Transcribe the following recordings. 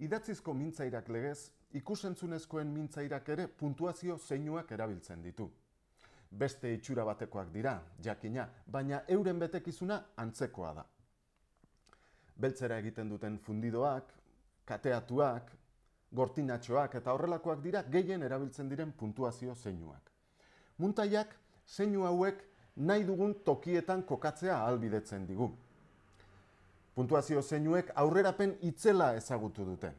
Idatzizko mintzairak legez, ikus-entzunezkoen mintzairak ere puntuazio-zeinuak erabiltzen ditu. Beste itxura batekoak dira, jakina, baina euren betekizuna antzekoa da. Beltzera egiten duten fundidoak, kateatuak, gortinatxoak eta horrelakoak dira gehien erabiltzen diren puntuazio-zeinuak. Muntaiak, zeinu hauek nahi dugun tokietan kokatzea ahalbidetzen digu. Puntuazio-zeinuek aurrerapen itzela ezagutu dute.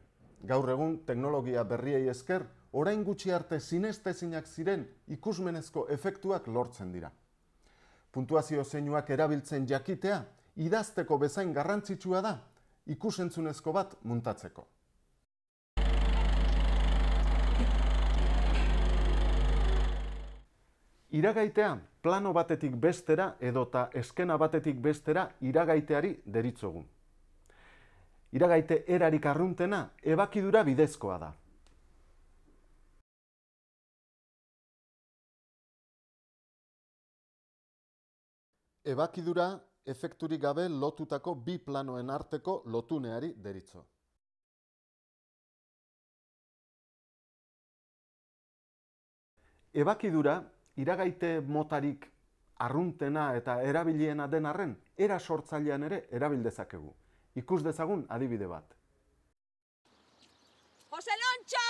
Gaur egun teknologia berriei esker, orain gutxi arte sinestezinak ziren ikusmenezko efektuak lortzen dira. Puntuazio-zeinuak erabiltzen jakitea, idazteko bezain garrantzitsua da, ikus-entzunezko bat muntatzeko. Iragaitea, plano batetik bestera edota eskena batetik bestera iragaiteari deritzogu. Iragaite erarik arruntena ebakidura bidezkoa da. Ebakidura efekturik gabe lotutako bi planoen arteko lotuneari deritzo. Ebakidura iragaite motarik arruntena eta erabiliena den arren, era sortzailean ere erabil dezakegu. Ikus dezagun adibide bat. Joselontxo!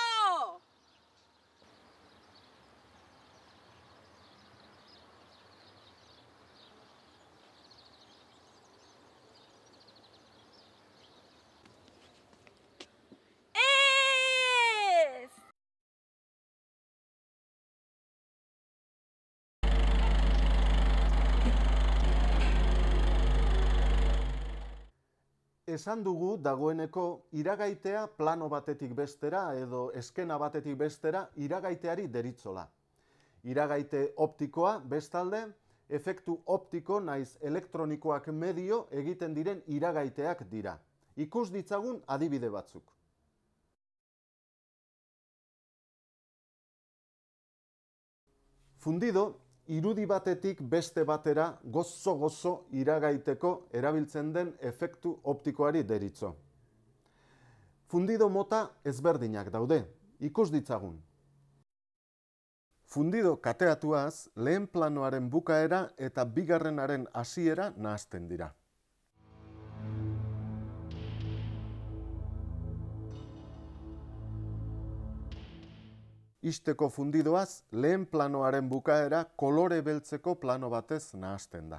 Esan dugu dagoeneko iragaitea plano batetik bestera edo eskena batetik bestera iragaiteari deritzola. Iragaite optikoa, bestalde, efektu optiko naiz elektronikoak medio egiten diren iragaiteak dira. Ikus ditzagun adibide batzuk. Fundido, irudi batetik beste batera gozo-gozo iragaiteko erabiltzen den efektu optikoari deritzo. Fundido mota ezberdinak daude, ikus ditzagun. Fundido kateatuaz lehen planoaren bukaera eta bigarrenaren hasiera nahasten dira. Izteko fundidoaz, lehen planoaren bukaera kolore beltzeko plano batez nahasten da.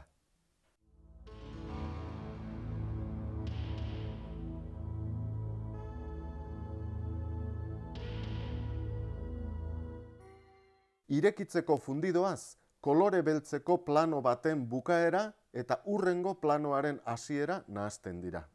Irekitzeko fundidoaz, kolore beltzeko plano baten bukaera eta hurrengo planoaren hasiera nahasten dira.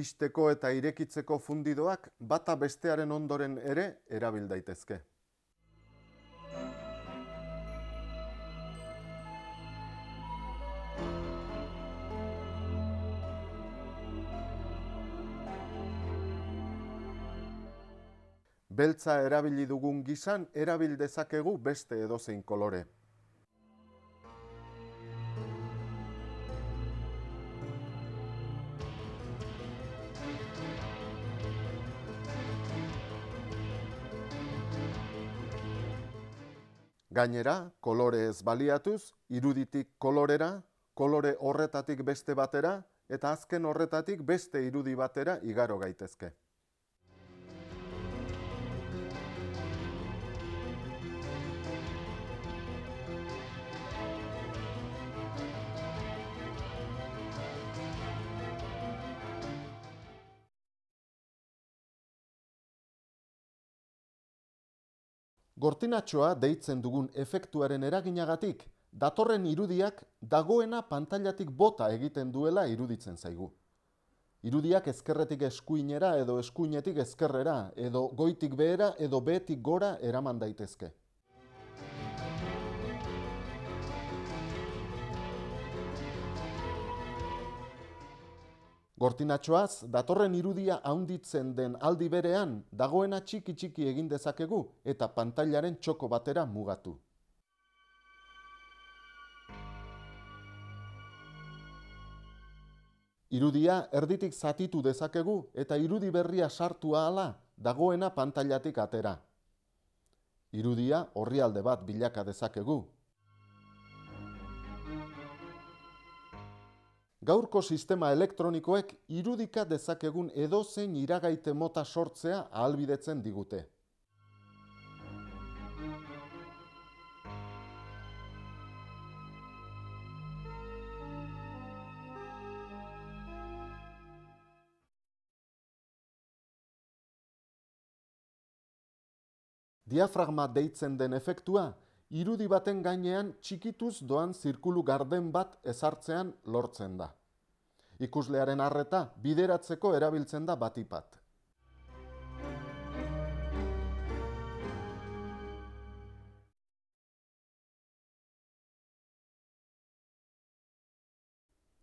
Izteko eta irekitzeko fundidoak bata bestearen ondoren ere erabil daitezke. Beltza erabili dugun gizan erabil dezakegu beste edozein kolore. Gainera, kolore ez baliatuz, iruditik kolorera, kolore horretatik beste batera eta azken horretatik beste irudi batera igaro gaitezke. Gortinatxoa deitzen dugun efektuaren eraginagatik, datorren irudiak dagoena pantailatik bota egiten duela iruditzen zaigu. Irudiak ezkerretik eskuinera edo eskuinetik ezkerrera, edo goitik behera edo behetik gora eraman daitezke. Gortinatxoaz, datorren irudia handitzen den aldi berean, dagoena txiki-txiki egin dezakegu eta pantailaren txoko batera mugatu. Irudia erditik zatitu dezakegu eta irudi berria sartu ahala dagoena pantailatik atera. Irudia orrialde bat bilaka dezakegu. Gaurko sistema elektronikoek irudika dezakegun edozein iragaite mota sortzea ahalbidetzen digute. Diafragma deitzen den efektua, irudi baten gainean txikituz doan zirkulu garden bat ezartzean lortzen da. Ikuslearen arreta bideratzeko erabiltzen da batipat.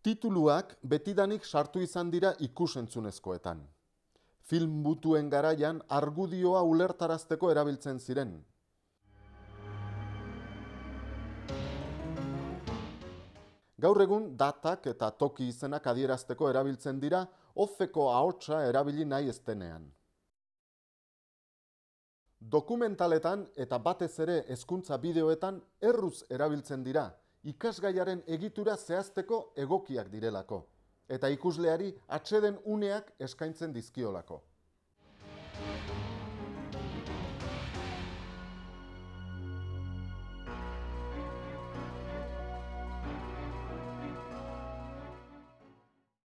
Tituluak betidanik sartu izan dira ikus-entzunezkoetan. Film mutuen garaian argudioa ulertarazteko erabiltzen ziren. Gaur egun datak eta toki izenak adierazteko erabiltzen dira, ofeko ahotsa erabili nahi eztenean. Dokumentaletan eta batez ere hezkuntza bideoetan erruz erabiltzen dira, ikasgaiaren egitura zehazteko egokiak direlako, eta ikusleari atseden uneak eskaintzen dizkiolako.